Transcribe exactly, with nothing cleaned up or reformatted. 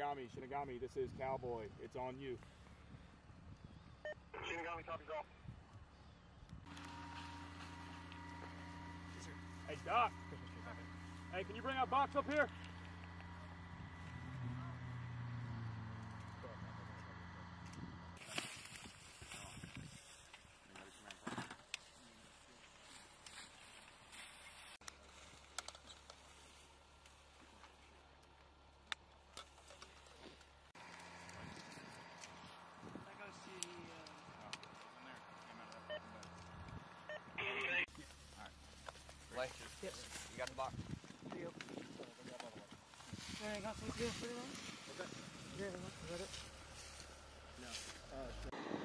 Shinigami, Shinigami, this is Cowboy. It's on you. Shinigami, copy, go. Hey, Doc. Hey, can you bring our box up here? Yes. You got the box? Yep. Hang on, so we feel pretty long? Okay. Yeah, is that it? No. Uh,